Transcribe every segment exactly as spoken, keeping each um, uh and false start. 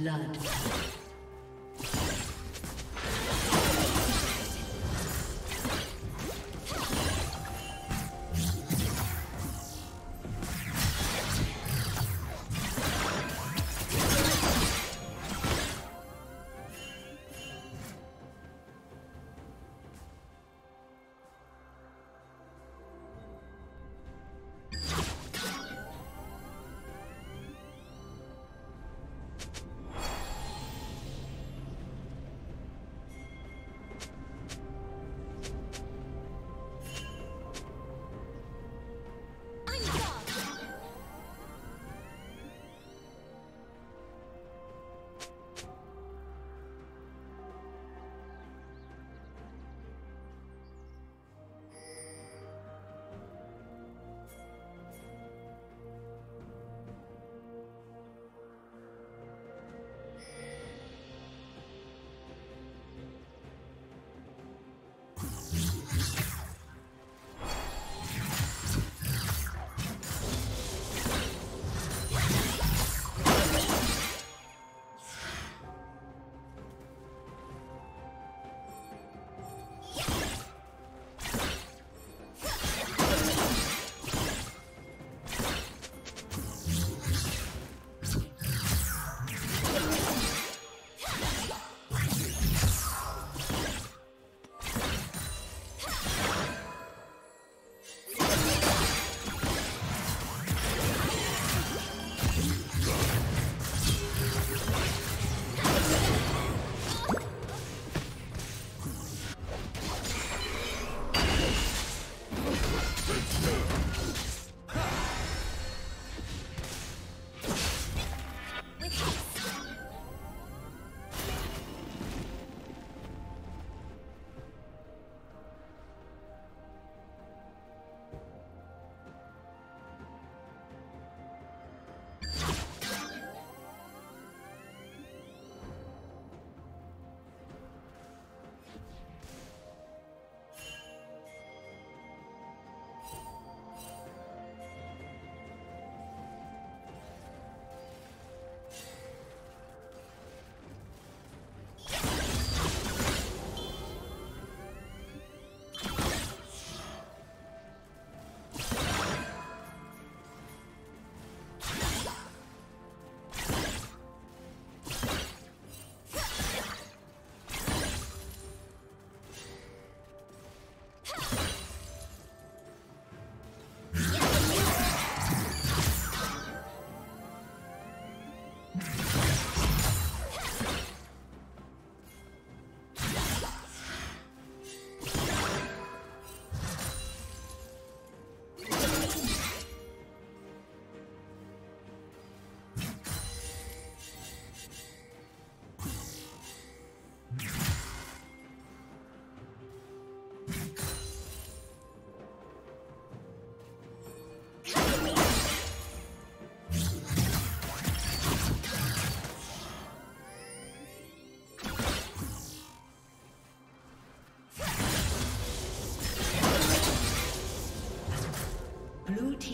blood.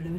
Blue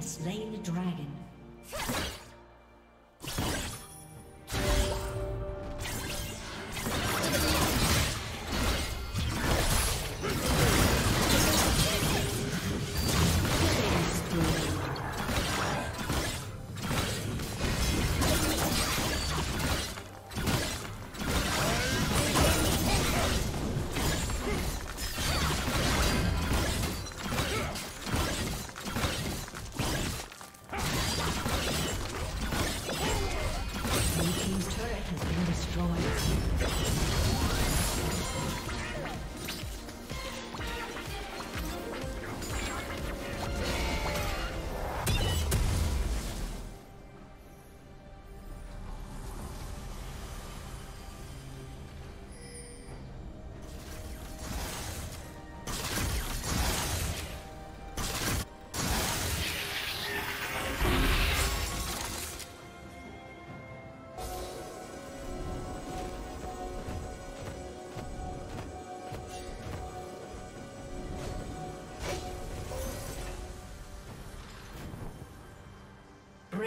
Slain the dragon.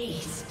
Waste.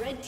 Red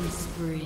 Destroyed.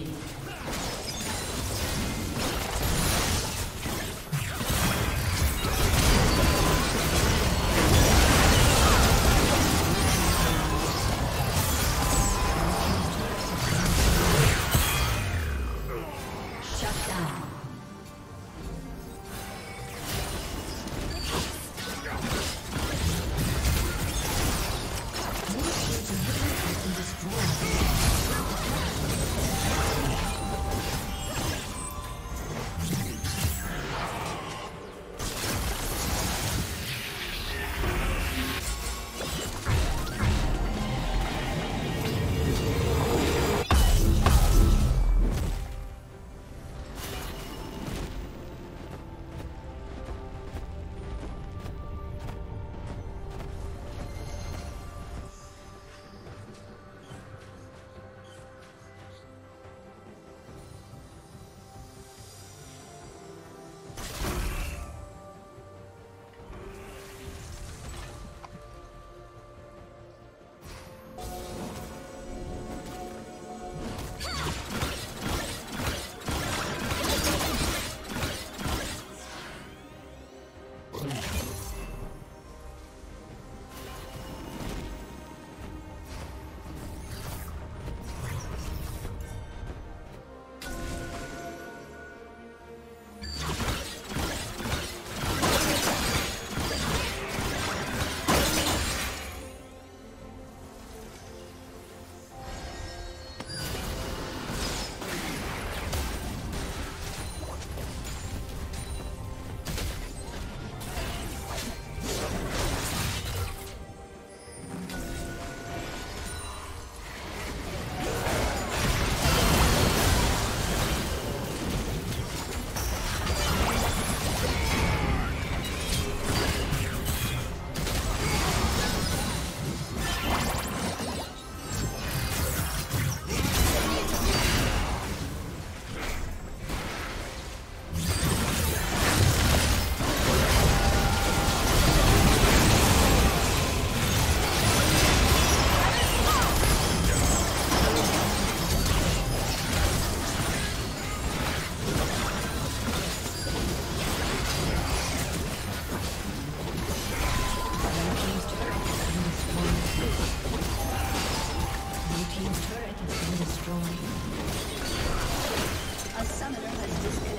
A summoner has disconnected.